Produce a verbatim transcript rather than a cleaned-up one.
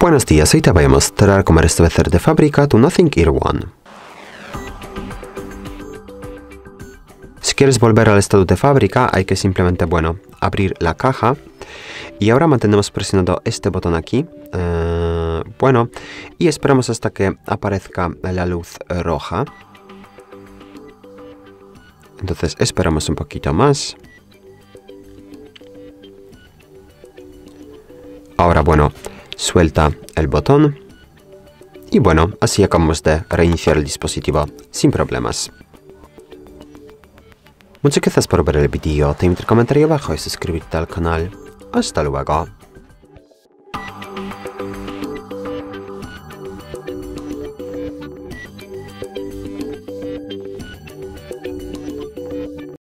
Buenos días, hoy te voy a mostrar cómo restablecer de fábrica tu Nothing Ear One. Si quieres volver al estado de fábrica, hay que simplemente, bueno, abrir la caja. Y ahora mantenemos presionado este botón aquí, eh, bueno, y esperamos hasta que aparezca la luz roja. Entonces esperamos un poquito más. Ahora, bueno, suelta el botón y bueno, así acabamos de reiniciar el dispositivo sin problemas. Muchas gracias por ver el vídeo, te invito a comentar abajo y suscribirte al canal. Hasta luego.